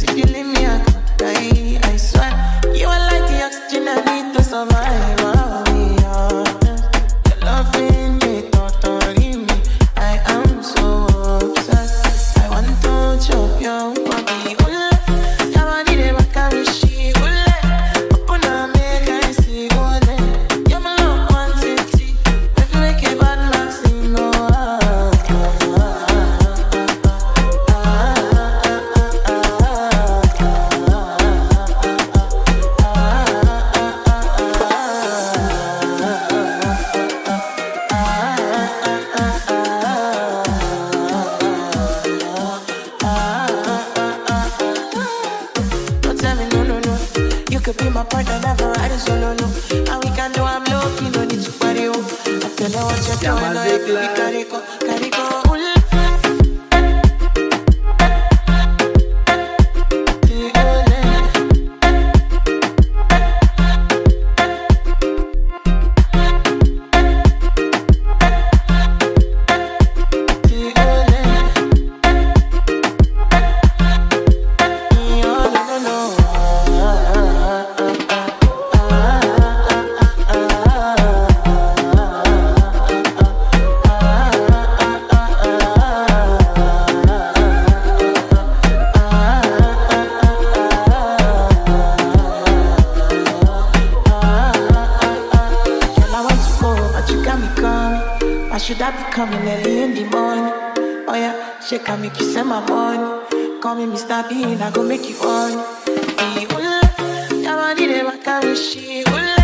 Cause if you leave me, I could die, I swear. You are like the oxygen I need to survive. I'll be honest, your loving me, torturing me, I am so obsessed. I want to chop your body, ule. Your body, they back at me, she, ule. Open up, make I see, ule. You're my love, 160. If you make a bad man, sing, no. Could be my partner, never ride it solo, no. And we can do I'm low, you don't need to party, oh. I feel like what you're doing, no, you could be carico, carico. Why should I be coming early in the morning? Oh yeah, she can make you send my money. Call me Mr. Bean, I go make you on. Your body, they back at me, she,